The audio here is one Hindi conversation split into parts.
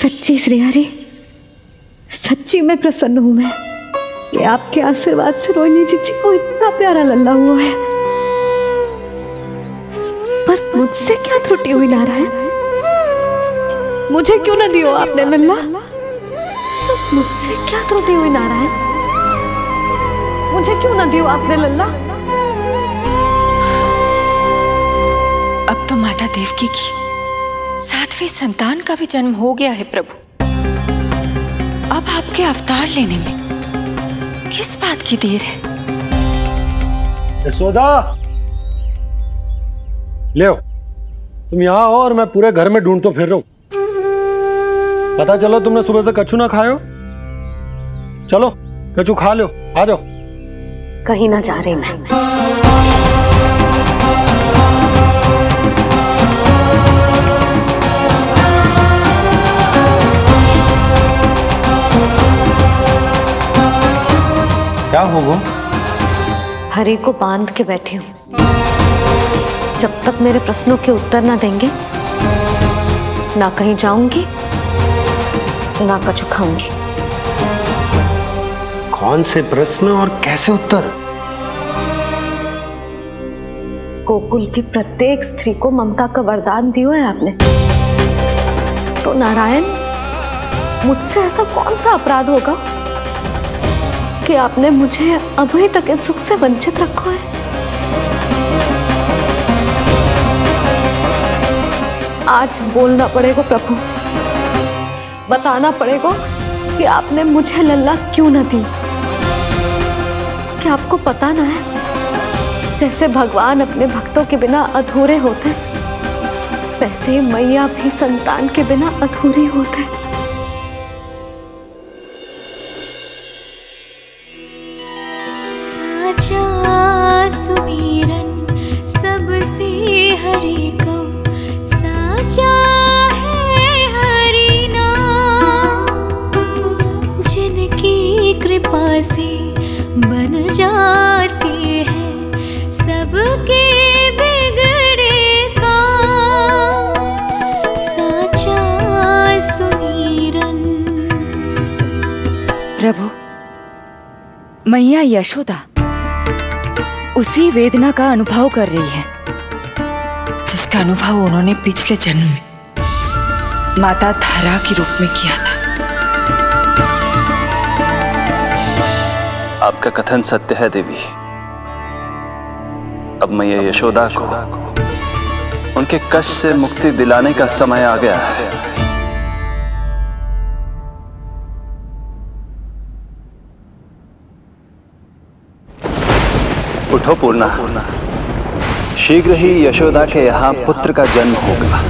सच्ची श्रेया रे, सच्ची में प्रसन्न हूं मैं कि आपके आशीर्वाद से रोहिणी जीजी को इतना प्यारा लल्ला हुआ है। पर मुझसे क्या त्रुटि हुई नारायण? मुझे क्यों न दियो आपने लल्ला? मुझसे क्या त्रुटि हुई नारायण? मुझे क्यों न दियो आपने लल्ला? अब तो माता देवकी की 7वीं संतान का भी जन्म हो गया है प्रभु। अब आपके अवतार लेने में किस बात की देर है? यशोदा, ले आओ। तुम यहाँ हो और मैं पूरे घर में ढूंढ तो फिर रहा हूँ। पता चलो तुमने सुबह से कछु ना खाए हो। चलो कछु खा लो, आ जाओ। कहीं ना जा रही मैं। क्या हो वो? हरि को बांध के बैठी हूं। जब तक मेरे प्रश्नों के उत्तर ना देंगे, ना कहीं जाऊंगी ना कछु खाऊंगी। कौन से प्रश्न और कैसे उत्तर? गोकुल की प्रत्येक स्त्री को ममता का वरदान दिया है आपने, तो नारायण मुझसे ऐसा कौन सा अपराध होगा कि आपने मुझे अभी तक इस सुख से वंचित रखा है? आज बोलना पड़ेगा प्रभु, बताना पड़ेगा कि आपने मुझे लल्ला क्यों न दी। क्या आपको पता ना है जैसे भगवान अपने भक्तों के बिना अधूरे होते, वैसे मैया भी संतान के बिना अधूरी होते। मैया यशोदा उसी वेदना का अनुभव कर रही है जिसका अनुभव उन्होंने पिछले जन्म में माता धारा के रूप में किया था। आपका कथन सत्य है देवी। अब मैया यशोदा को उनके कष्ट से मुक्ति दिलाने का समय आ गया है। उठो पूर्णा, शीघ्र ही यशोदा के यहाँ पुत्र का जन्म होगा।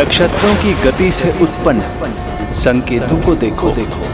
नक्षत्रों की गति से उत्पन्न संकेतों को देखो। देखो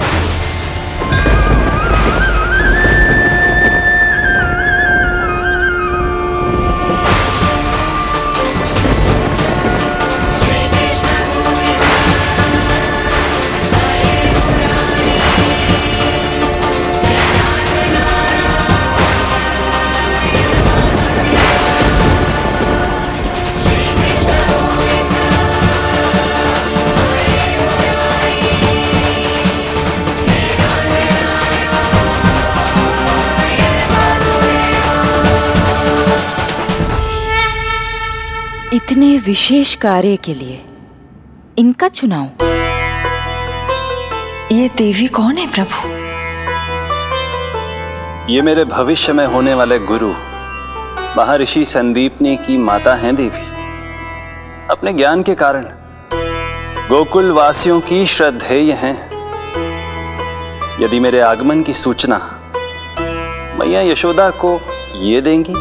इतने विशेष कार्य के लिए इनका चुनाव। ये देवी कौन है प्रभु? ये मेरे भविष्य में होने वाले गुरु महर्षि संदीपनी की माता हैं देवी। अपने ज्ञान के कारण गोकुल वासियों की श्रद्धेय हैं। यदि मेरे आगमन की सूचना मैया यशोदा को ये देंगी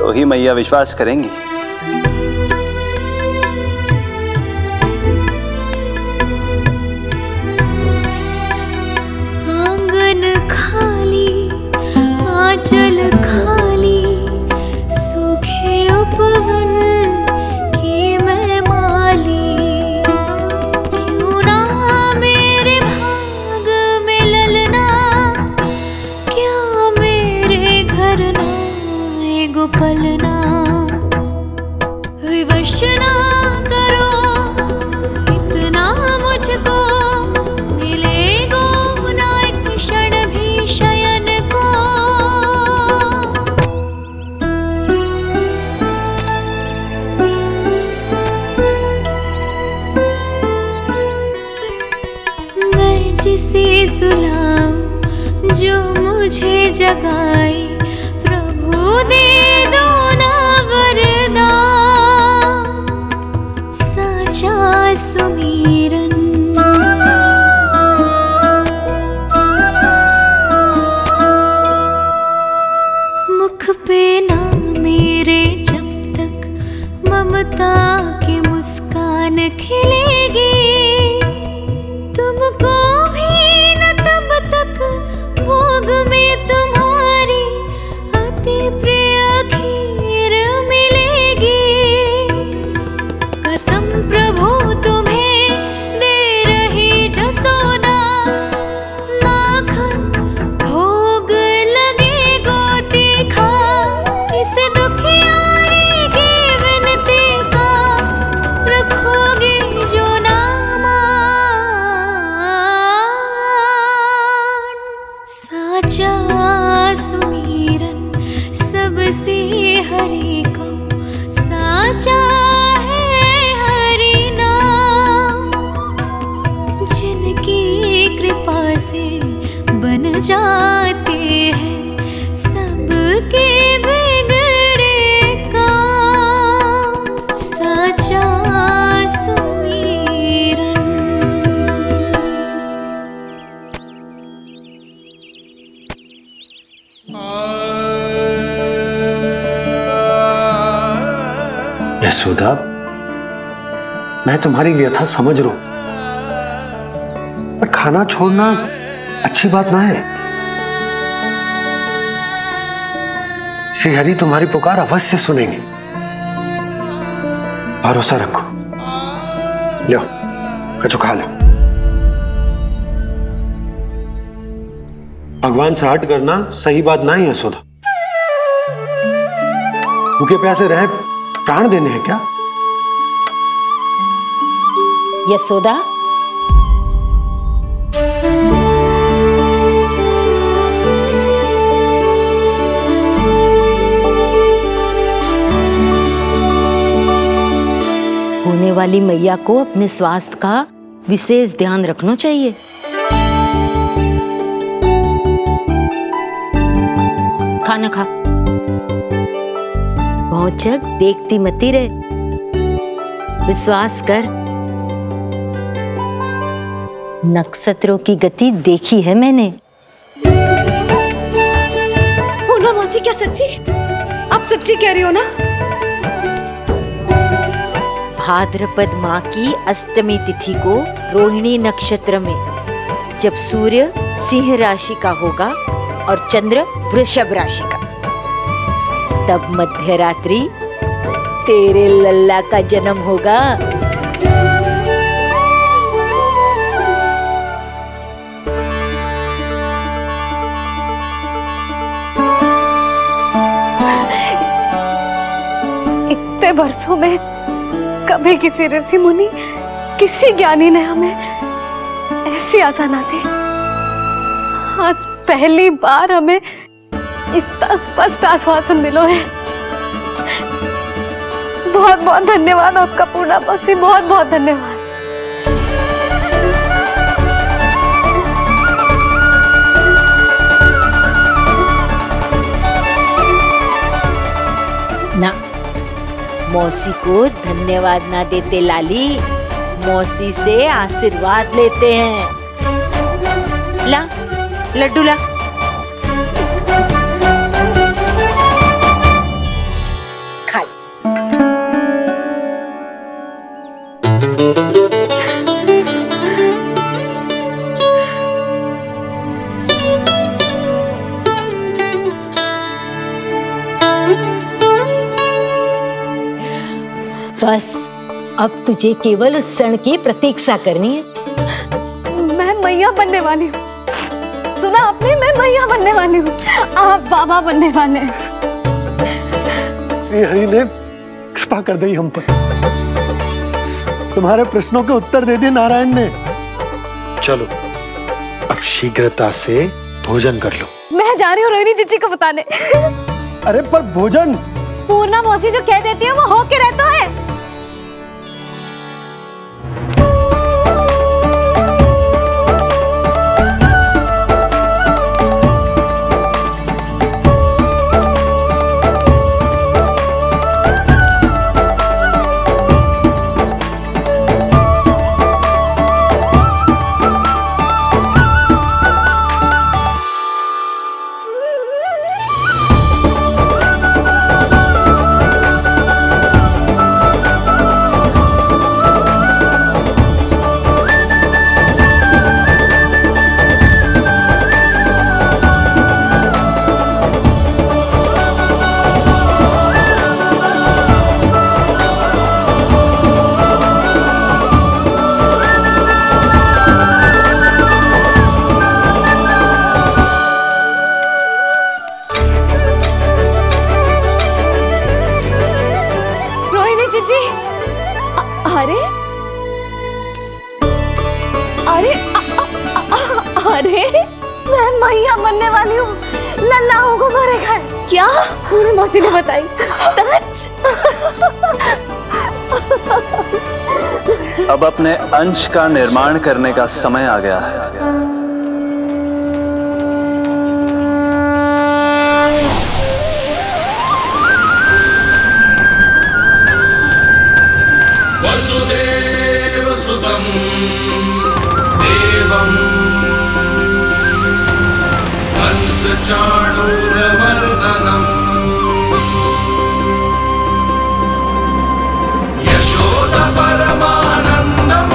तो ही मैया विश्वास करेंगी। आंगन खाली, आंचल खाली, सूखे उपवन की मैं माली। क्यों ना मेरे भाग में ललना, क्या मेरे घर ना पलना विवश जिसे सुलाऊं जो मुझे जगाए, प्रभु दे दो ना वरदान साचा सुमिरन। मुख पे ना मेरे जब तक ममता की मुस्कान खिलेगी, तुमको भी न तब तक भोग में तुम्हारी अति प्रिय खीर मिलेगी। कसम प्रभु तुम्हें दे रही जसोदा, माखन भोग लगे गो तीखा, इस दुखियारी की विनती का रखोगे जो हरि को साचा है हरि नाम। जिनकी कृपा से बन जाते हैं सबके बिगड़े काम साचा सुमिरन। यशोदा, मैं तुम्हारी व्यथा समझ रहा हूं, पर खाना छोड़ना अच्छी बात ना है। श्री हरि तुम्हारी पुकार अवश्य सुनेंगे, भरोसा रखो। लो कचो खा लो, भगवान से हट करना सही बात ना है। यशोदा, भूखे प्यासे रहे प्राण देने हैं क्या? यशोदा, होने वाली मैया को अपने स्वास्थ्य का विशेष ध्यान रखना चाहिए। खाना खा, भौचक देखती मती रहे, विश्वास कर, नक्षत्रों की गति देखी है मैंने। बोलो मौसी, क्या सच्ची? आप सच्ची कह रही हो ना? भाद्रपद माह की अष्टमी तिथि को रोहिणी नक्षत्र में, जब सूर्य सिंह राशि का होगा और चंद्र वृषभ राशि का, तब मध्य रात्रि तेरे लल्ला का जन्म होगा। इतने वर्षों में कभी किसी ऋषि मुनि, किसी ज्ञानी ने हमें ऐसी आजाना दी। आज पहली बार हमें इतना स्पष्ट आश्वासन मिलो है। बहुत बहुत धन्यवाद आपका पूर्णा मौसी, बहुत बहुत धन्यवाद। ना मौसी को धन्यवाद ना देते लाली, मौसी से आशीर्वाद लेते हैं। ला लड्डू ला। बस अब तुझे केवल उस क्षण की प्रतीक्षा करनी है। मैं मैया बनने वाली हूँ, सुना आपने? मैं मैया बनने वाली हूँ, आप बाबा बनने वाले हैं। श्री हरि ने कृपा कर दी हम पर, तुम्हारे प्रश्नों के उत्तर दे दिए नारायण ने। चलो अब शीघ्रता से भोजन कर लो। मैं जा रही हूँ रोहिणी जीजी को बताने। अरे पर भोजन, पूर्णा मौसी जो कह देती है वो होके रहता है। अरे मैं मैया बनने वाली हूँ, लल्लाओं को मारेगा। क्या? मेरी मौसी ने बताई। सच? अब अपने अंश का निर्माण करने का समय आ गया है। चाणूरवर्धनम् यशोद परमानन्दम्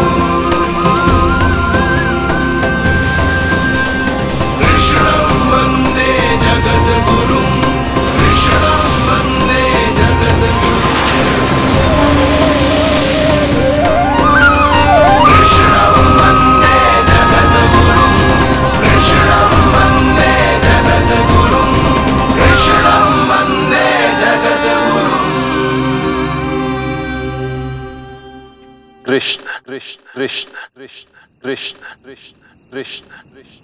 कृष्णं वन्दे जगद्गुरुं कृष्णं वन्दे जगद्गुरुं कृष्णं वन्दे जगद्गुरुं कृष्णं वन्दे जगद्गुरुं कृष्णं वन्दे जगद्गुरुं कृष्ण कृष्ण कृष्ण कृष्ण कृष्ण कृष्ण कृष्ण कृष्ण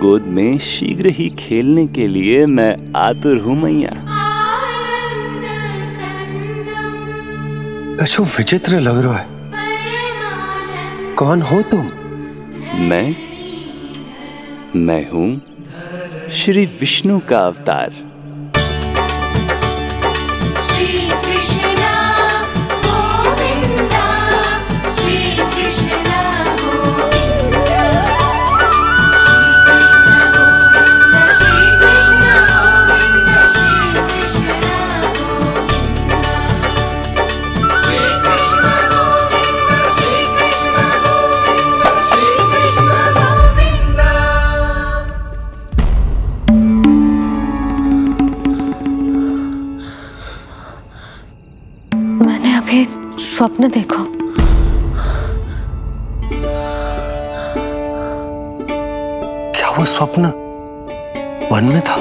गोद में शीघ्र ही खेलने के लिए मैं आतुर हूँ मैया। कछु विचित्र लग रहा है। कौन हो तुम? मैं हूँ श्री विष्णु का अवतार। स्वप्न देखो, क्या वो स्वप्न मन में था?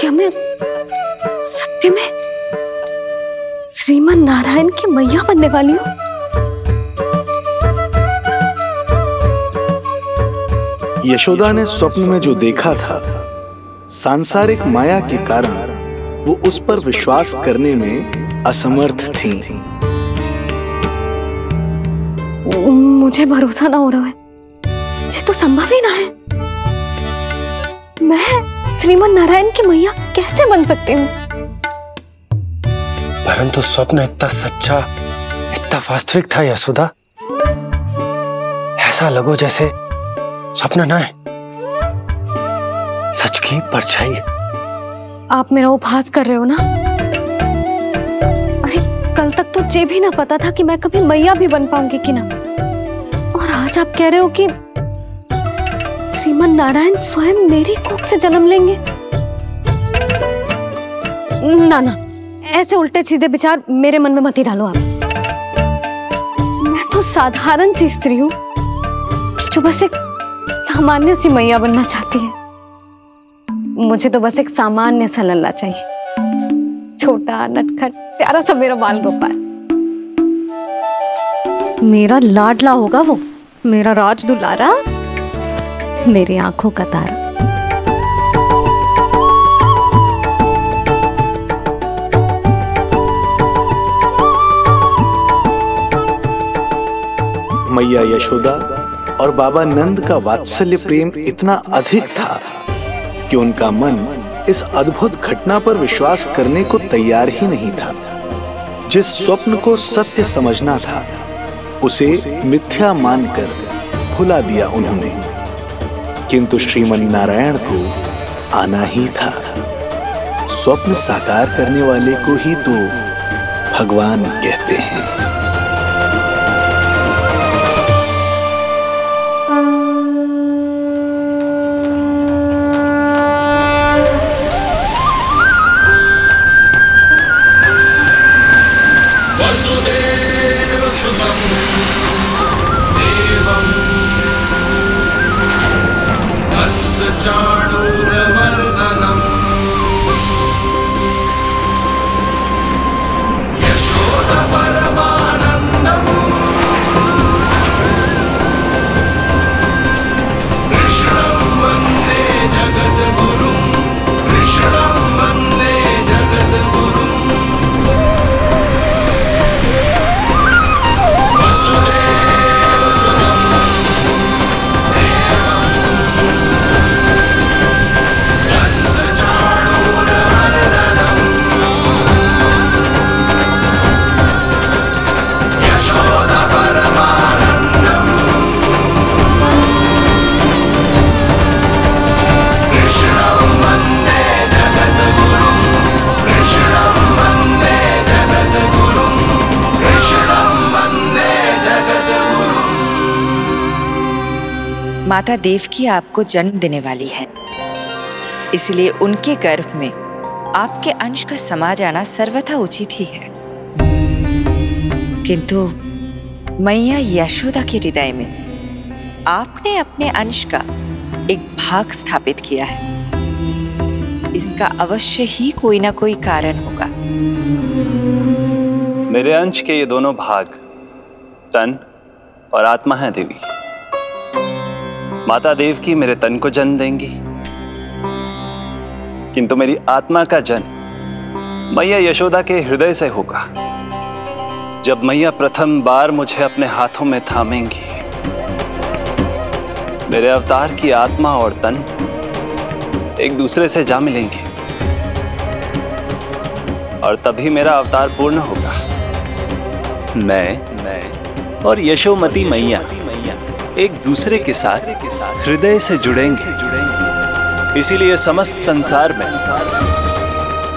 क्या मैं सत्य में श्रीमान नारायण की मैया बनने वाली हूँ? यशोदा ने स्वप्न में जो देखा था, सांसारिक माया के कारण वो उस पर विश्वास करने में असमर्थ थी। मुझे भरोसा ना हो रहा है, ये तो संभव ही ना है। मैं श्रीमन नारायण की मैया कैसे बन सकती हूँ? परंतु स्वप्न इतना सच्चा, इतना वास्तविक था यशोदा, ऐसा लगो जैसे सपना ना है, सच की परछाई। आप मेरा उपहास कर रहे हो ना? अरे कल तक तो ये भी ना पता था कि मैं कभी मैया भी बन पाऊंगी कि ना, और आज आप कह रहे हो कि श्रीमन नारायण स्वयं मेरी कोख से जन्म लेंगे। ना ना, ऐसे उल्टे सीधे विचार मेरे मन में मत ही डालो आप। मैं तो साधारण सी स्त्री हूँ जो बस एक सामान्य सी मैया बनना चाहती है। मुझे तो बस एक सामान्य सा लल्ला चाहिए, छोटा नटखट प्यारा सा मेरा बाल गोपाल। मेरा लाडला होगा वो, मेरा राज दुलारा, मेरी आंखों का तारा। मैया यशोदा और बाबा नंद का वात्सल्य प्रेम इतना अधिक था कि उनका मन इस अद्भुत घटना पर विश्वास करने को तैयार ही नहीं था। जिस स्वप्न को सत्य समझना था उसे मिथ्या मानकर भुला दिया उन्होंने, किंतु श्रीमन नारायण को आना ही था। स्वप्न साकार करने वाले को ही तो भगवान कहते हैं। माता देवकी आपको जन्म देने वाली है, इसलिए उनके गर्भ में आपके अंश का समा जाना सर्वथा उचित ही है। किंतु मैया यशोदा के हृदय में आपने अपने अंश का एक भाग स्थापित किया है, इसका अवश्य ही कोई ना कोई कारण होगा। मेरे अंश के ये दोनों भाग तन और आत्मा है देवी। माता देवकी मेरे तन को जन्म देंगी, किंतु मेरी आत्मा का जन्म मैया यशोदा के हृदय से होगा। जब मैया प्रथम बार मुझे अपने हाथों में थामेंगी, मेरे अवतार की आत्मा और तन एक दूसरे से जा मिलेंगे और तभी मेरा अवतार पूर्ण होगा। मैं और यशोमती मैया एक दूसरे के साथ हृदय से जुड़ेंगे, इसीलिए समस्त संसार में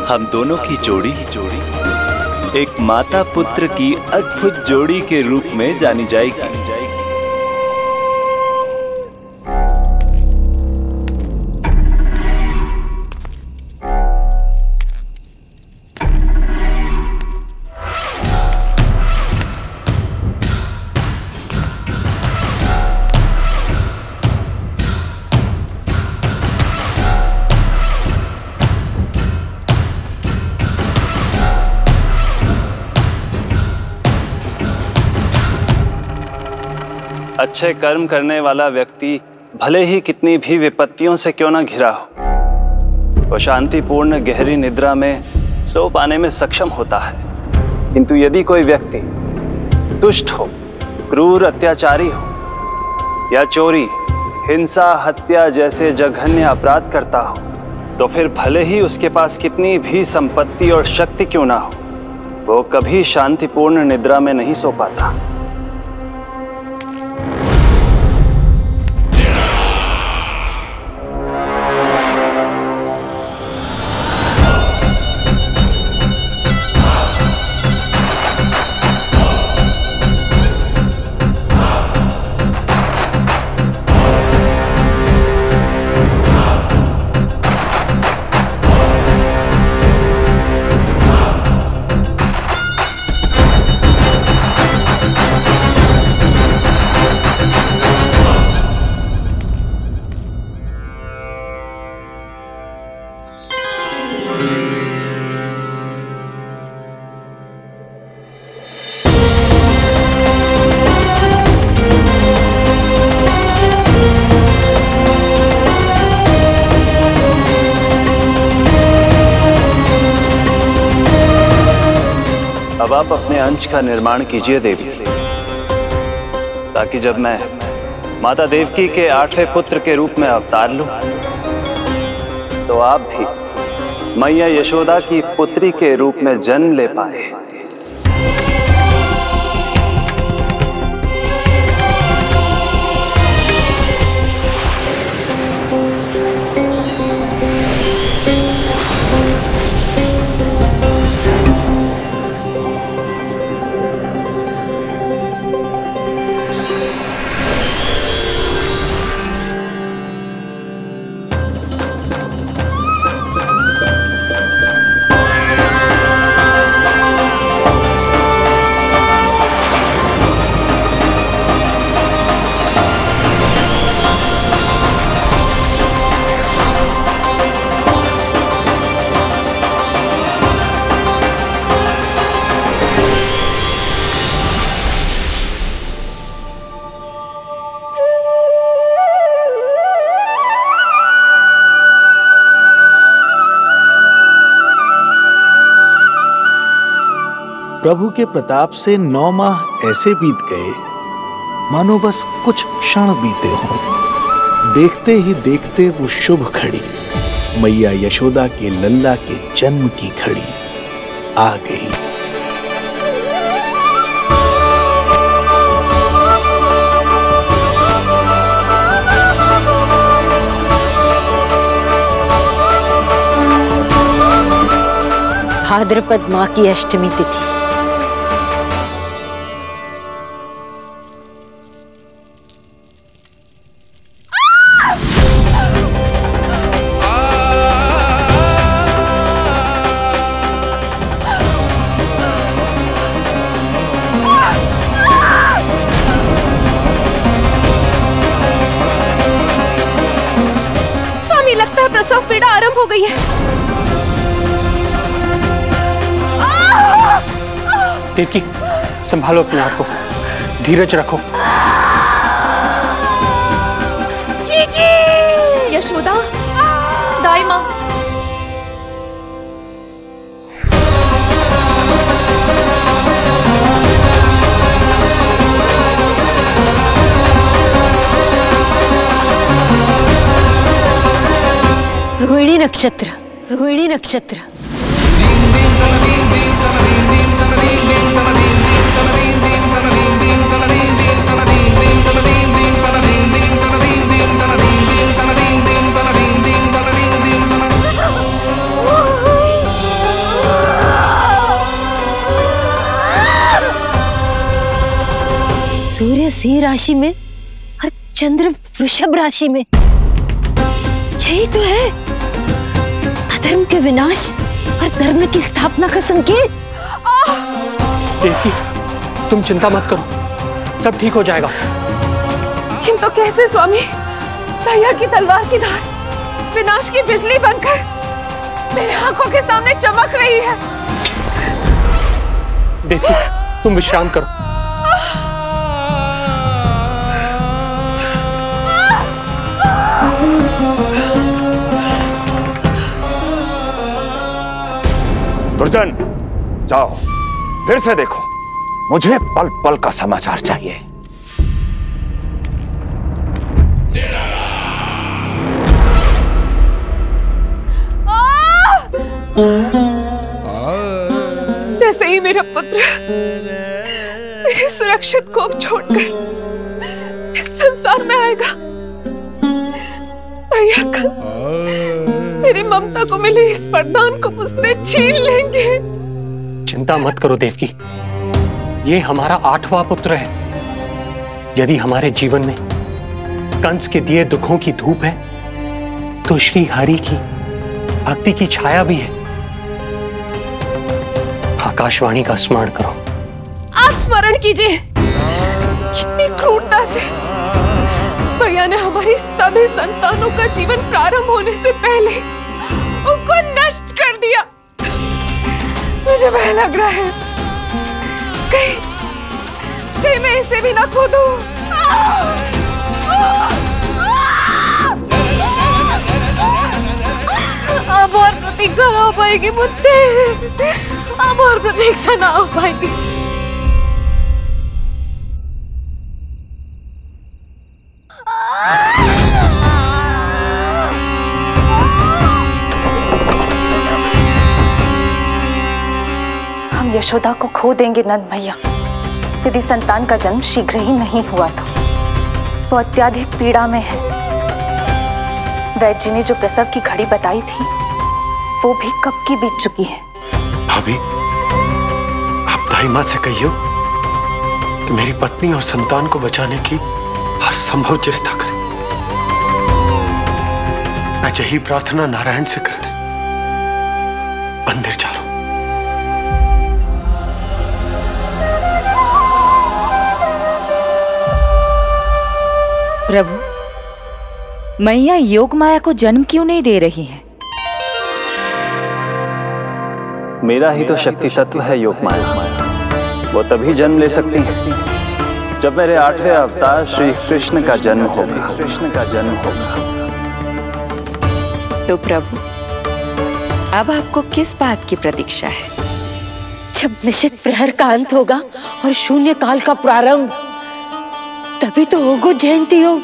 हम दोनों की जोड़ी एक माता पुत्र की अद्भुत जोड़ी के रूप में जानी जाएगी। अच्छे कर्म करने वाला व्यक्ति भले ही कितनी भी विपत्तियों से क्यों ना घिरा हो, वह शांतिपूर्ण गहरी निद्रा में सो पाने में सक्षम होता है। किंतु यदि कोई व्यक्ति दुष्ट हो, क्रूर अत्याचारी हो या चोरी, हिंसा, हत्या जैसे जघन्य अपराध करता हो, तो फिर भले ही उसके पास कितनी भी संपत्ति और शक्ति क्यों ना हो, वो कभी शांतिपूर्ण निद्रा में नहीं सो पाता। आप अपने अंश का निर्माण कीजिए देवी, ताकि जब मैं माता देवकी के 8वें पुत्र के रूप में अवतार लूं, तो आप भी मैया यशोदा की पुत्री के रूप में जन्म ले पाए। प्रभु के प्रताप से 9 माह ऐसे बीत गए मानो बस कुछ क्षण बीते हों। देखते ही देखते वो शुभ घड़ी, मैया यशोदा के लल्ला के जन्म की घड़ी आ गई। भाद्रपद माह की अष्टमी तिथि, देवकी संभालो अपने आप को, धीरज रखो। जी जी यशोदा, दाई माँ। रोहिणी नक्षत्र सूर्य सिंह राशि में और चंद्र वृषभ राशि में, यही तो है अधर्म के विनाश और धर्म की स्थापना का संकेत। देवकी तुम चिंता मत करो, सब ठीक हो जाएगा। किंतु कैसे स्वामी, भैया की तलवार की धार विनाश की बिजली बनकर मेरे आंखों के सामने चमक रही है। देवकी तुम विश्राम करो। दुर्जन, जाओ फिर से देखो, मुझे पल पल का समाचार चाहिए। जैसे ही मेरा पुत्र मेरे सुरक्षित कोख छोड़कर इस संसार में आएगा, भैया कंस मेरी ममता को मिले इस वरदान को मुझसे छीन लेंगे। चिंता मत करो देवकी, ये हमारा 8वां पुत्र है। यदि हमारे जीवन में कंस के दिए दुखों की धूप है, तो श्री हरि की भक्ति की छाया भी है। आकाशवाणी का स्मरण करो। आप स्मरण कीजिए, कितनी क्रूरता से भैया ने हमारी सभी संतानों का जीवन प्रारंभ होने से पहले उनको नष्ट कर दिया। मुझे भय लग रहा है कहीं मैं इसे भी ना खो दूं। अब और प्रतीक्षा ना हो पाएगी मुझसे। अब और प्रतीक्षा ना हो पाएगी। हम यशोदा को खो देंगे नंद भैया। यदि संतान का जन्म शीघ्र ही नहीं हुआ तो अत्याधिक पीड़ा में है। वैद्य जी ने जो प्रसव की घड़ी बताई थी वो भी कब की बीत चुकी है। भाभी, आप दाई माँ से कहियो कि मेरी पत्नी और संतान को बचाने की हर संभव चेष्टा करे। मैं यही प्रार्थना नारायण से करने मंदिर जा रहा हूं। प्रभु, मैया योगमाया को जन्म क्यों नहीं दे रही है? मेरा ही तो शक्ति तत्व है योगमाया। वो तभी जन्म ले सकती है जब मेरे 8वें अवतार श्री कृष्ण का जन्म होगा। तो प्रभु, अब आपको किस बात की प्रतीक्षा है? जब निश्चित प्रहर का अंत होगा और शून्य काल का प्रारंभ, तभी तो होगा जयंती योग,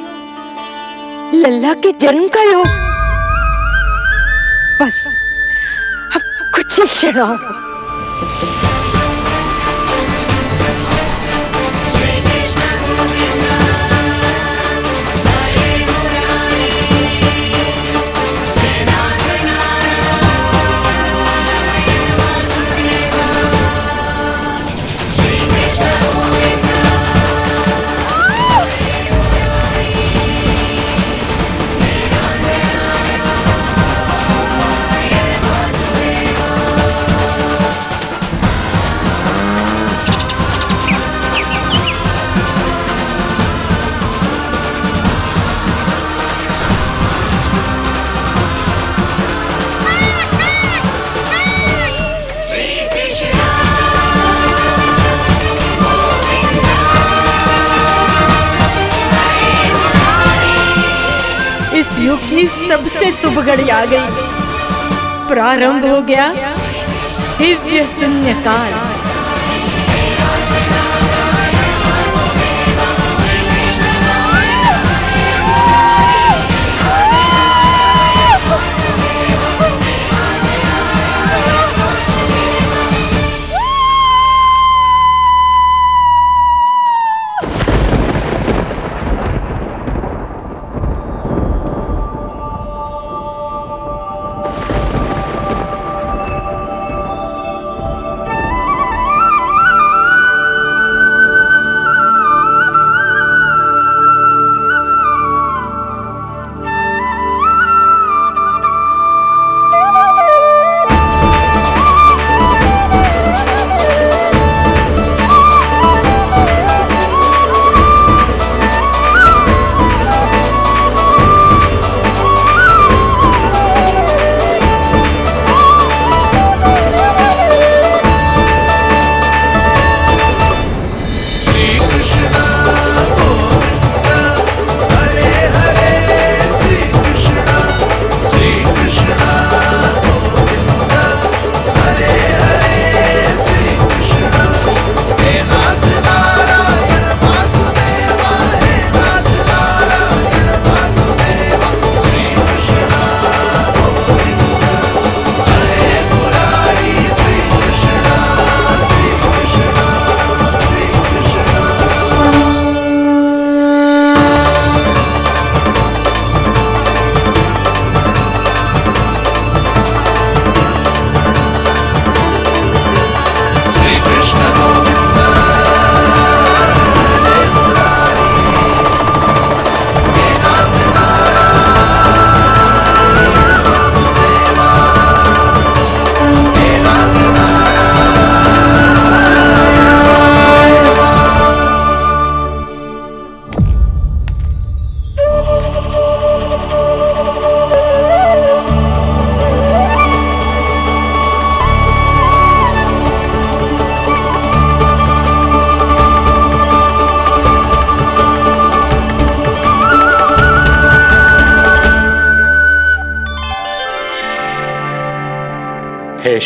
लल्ला के जन्म का योग। बस अब कुछ ही क्षण हो। सबसे शुभ घड़ी आ गई। प्रारंभ हो गया दिव्य शून्यकाल।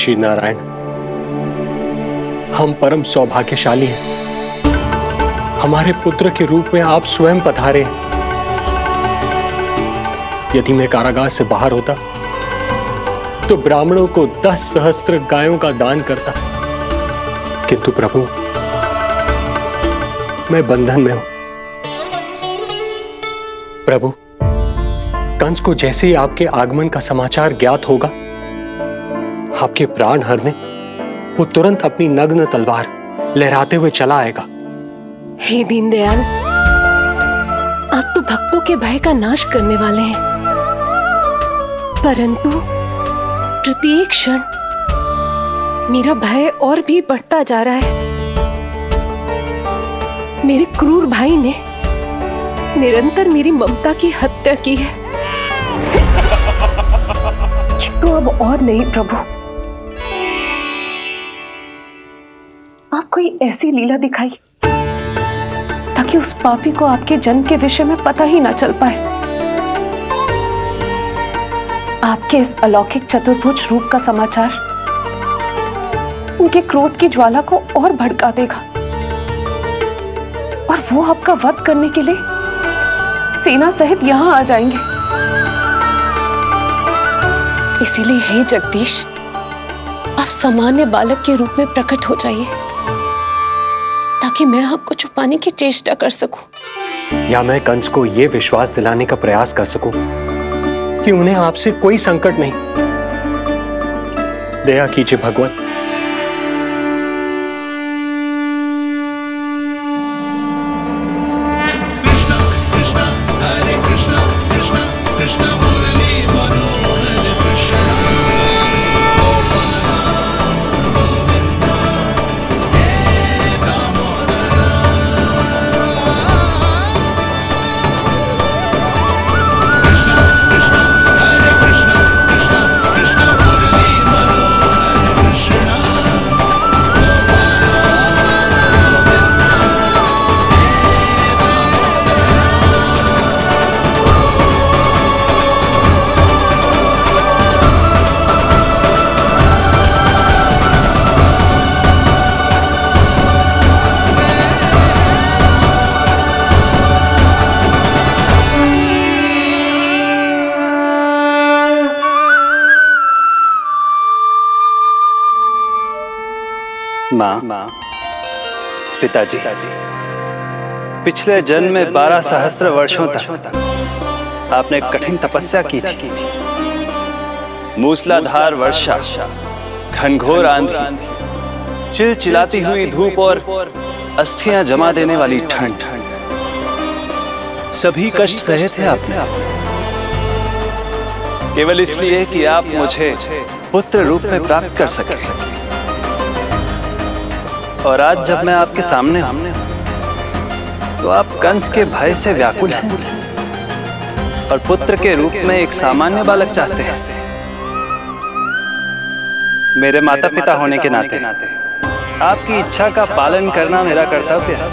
श्री नारायण, हम परम सौभाग्यशाली हैं। हमारे पुत्र के रूप में आप स्वयं पधारे। यदि मैं कारागार से बाहर होता तो ब्राह्मणों को 10 सहस्त्र गायों का दान करता, किंतु प्रभु मैं बंधन में हूं। प्रभु, कंस को जैसे ही आपके आगमन का समाचार ज्ञात होगा, आपके प्राण हरने वो तुरंत अपनी नग्न तलवार लहराते हुए चला आएगा। हे दीनदयाल, आप तो भक्तों के भय का नाश करने वाले हैं, परंतु प्रत्येक क्षण मेरा भय और भी बढ़ता जा रहा है। मेरे क्रूर भाई ने निरंतर मेरी ममता की हत्या की है। तो अब और नहीं प्रभु, आप कोई ऐसी लीला दिखाई कि उस पापी को आपके जन्म के विषय में पता ही ना चल पाए। आपके इस अलौकिक चतुर्भुज रूप का समाचार उनके क्रोध की ज्वाला को और भड़का देगा और वो आपका वध करने के लिए सेना सहित यहाँ आ जाएंगे। इसीलिए हे जगदीश, आप सामान्य बालक के रूप में प्रकट हो जाइए कि मैं आपको छुपाने की चेष्टा कर सकूं, या मैं कंस को यह विश्वास दिलाने का प्रयास कर सकूं कि उन्हें आपसे कोई संकट नहीं। दया कीजिए भगवान। कृष्णा कृष्णा हरे कृष्णा कृष्णा कृष्णा मुरली मनोहर कृष्णा। माँ, पिताजी, पिछले जन्म में 12 सहस्त्र वर्षों तक आपने कठिन तपस्या की थी। मूसलाधार वर्षा, घनघोर आंधी, चिलचिलाती हुई धूप और अस्थियां जमा देने वाली ठंड, सभी कष्ट सहे थे आपने, केवल इसलिए कि आप मुझे पुत्र रूप में प्राप्त कर सके। और आज जब मैं आपके सामने हूं तो आप कंस के भय से व्याकुल हैं और पुत्र के रूप में एक सामान्य बालक चाहते हैं। मेरे माता पिता होने के नाते आपकी इच्छा का पालन करना मेरा कर्तव्य है।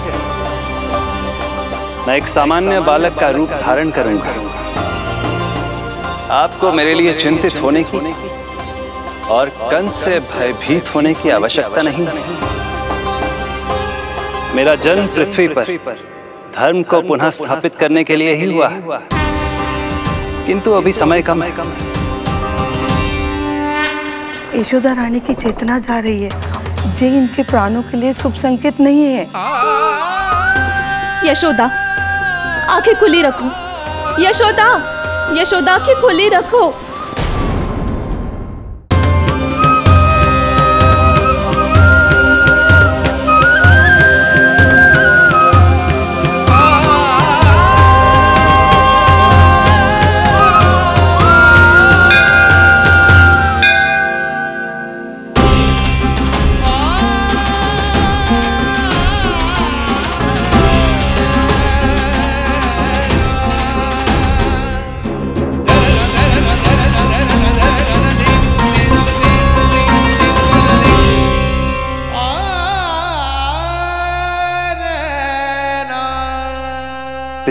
मैं एक सामान्य बालक का रूप धारण करूंगा। आपको मेरे लिए चिंतित होने की और कंस से भयभीत होने की आवश्यकता नहीं। मेरा जन्म पृथ्वी पर धर्म को पुनः स्थापित करने के लिए ही हुआ है, किंतु अभी समय कम है। यशोदा रानी की चेतना जा रही है, जे इनके प्राणों के लिए शुभ संकेत नहीं है। यशोदा, आंखें खुली रखो। यशोदा, यशोदा आंखें खुली रखो।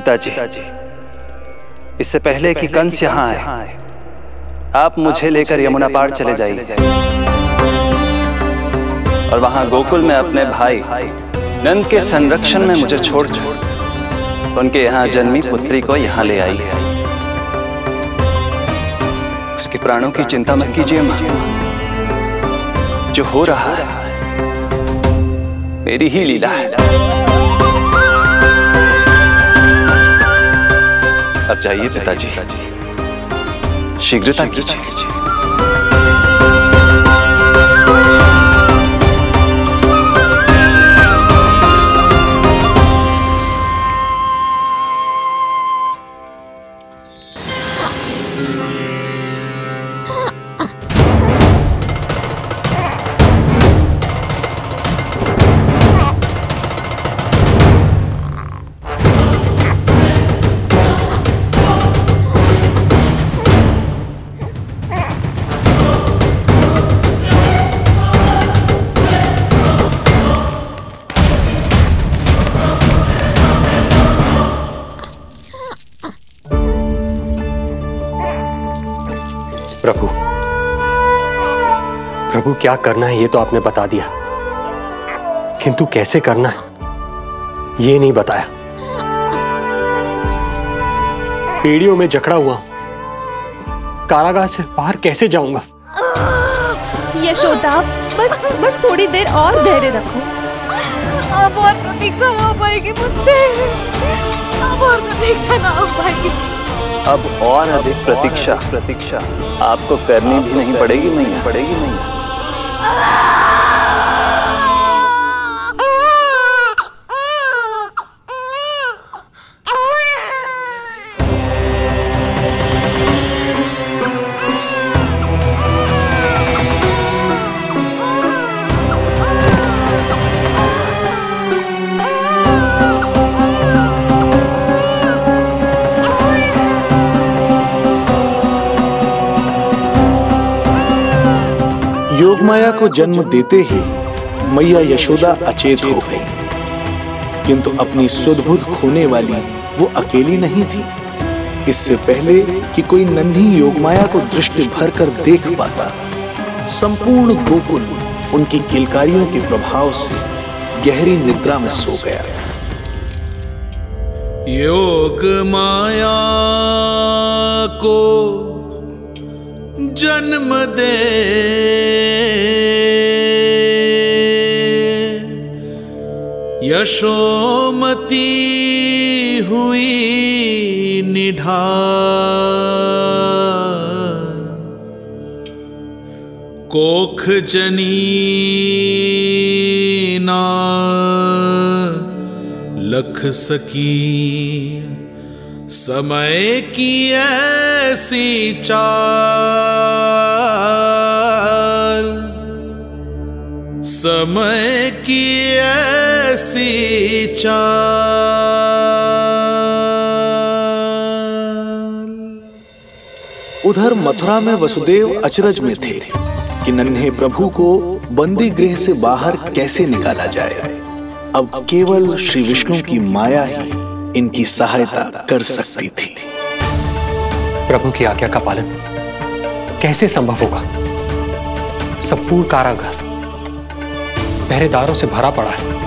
पिताजी, इससे पहले कि कंस यहाँ आए, आप मुझे लेकर यमुना पार चले जाइए। और वहाँ गोकुल में अपने भाई नंद के संरक्षण में मुझे छोड़कर उनके यहाँ जन्मी पुत्री को यहाँ ले आई। उसके प्राणों की चिंता मत कीजिए माँ। जो हो रहा है मेरी ही लीला है। अब जाइए पिताजी, शीघ्रता कीजिए। प्रभु क्या करना है ये तो आपने बता दिया, किंतु कैसे करना है ये नहीं बताया। पेड़ियों में जकड़ा हुआ, कारागार से बाहर कैसे जाऊंगा? यशोदा बस थोड़ी देर और धैर्य रखो। अब और प्रतीक्षा ना हो पाएगी मुझसे, अब और प्रतीक्षा ना हो पाएगी। अब और अधिक प्रतीक्षा आपको करनी भी नहीं पड़ेगी मैया, योगमाया को जन्म देते ही मैया यशोदा अचेत हो गई, किंतु अपनी सुध-बुध खोने वाली वो अकेली नहीं थी। इससे पहले कि कोई नन्ही योगमाया को दृष्टि भर कर देख पाता, संपूर्ण गोकुल उनकी किलकारियों के प्रभाव से गहरी निद्रा में सो गया। योगमाया को जन्म दे यशोमती हुई निढार, कोख जनी ना लख सकी, समय की ऐसी चाल, समय की ऐसी चाल। उधर मथुरा में वसुदेव अचरज में थे कि नन्हे प्रभु को बंदी गृह से बाहर कैसे निकाला जाए। अब केवल श्री विष्णु की माया ही इनकी सहायता कर सकती थी। प्रभु की आज्ञा का पालन कैसे संभव होगा? संपूर्ण कारागार पहरेदारों से भरा पड़ा है।